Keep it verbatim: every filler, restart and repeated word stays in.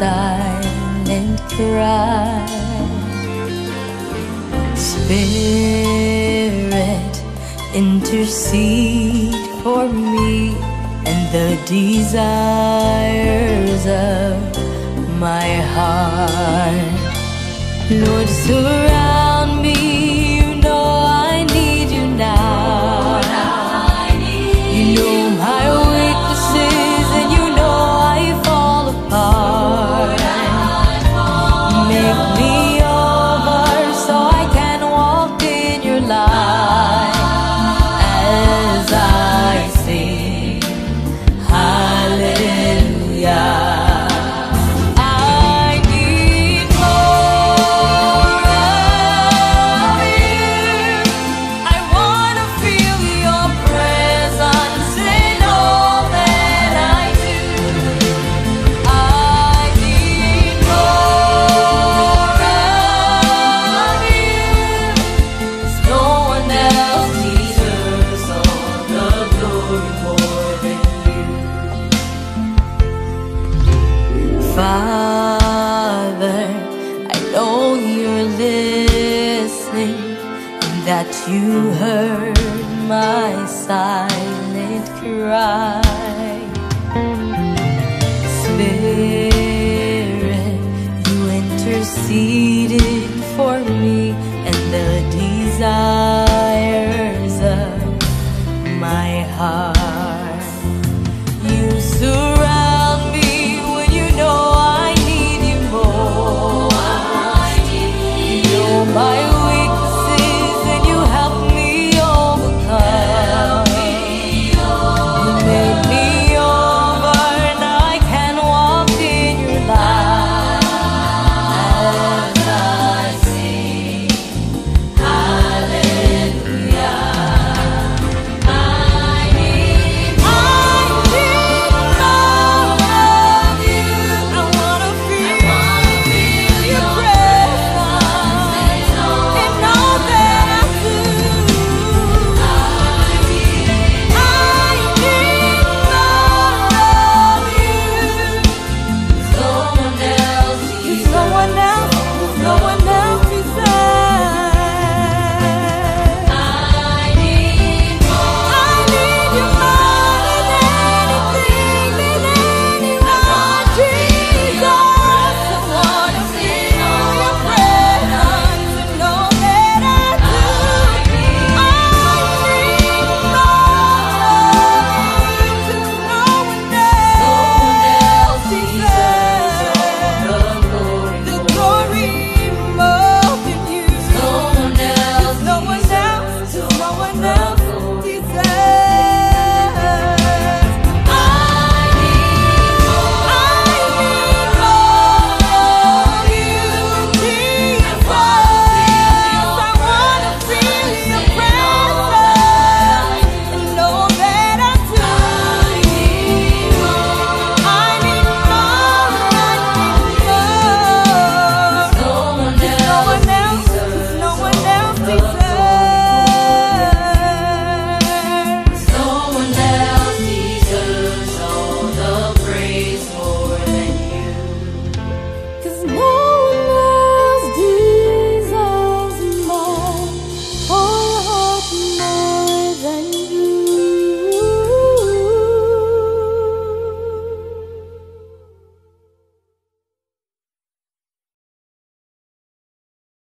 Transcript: silent cry. Spirit, intercede for me and the desires of my heart. Lord, surround me, you know I need you now. You know my weaknesses and you know I fall apart. Make me over so I can walk in your light. As I sing hallelujah, Father, I know you're listening, and that you heard my silent cry.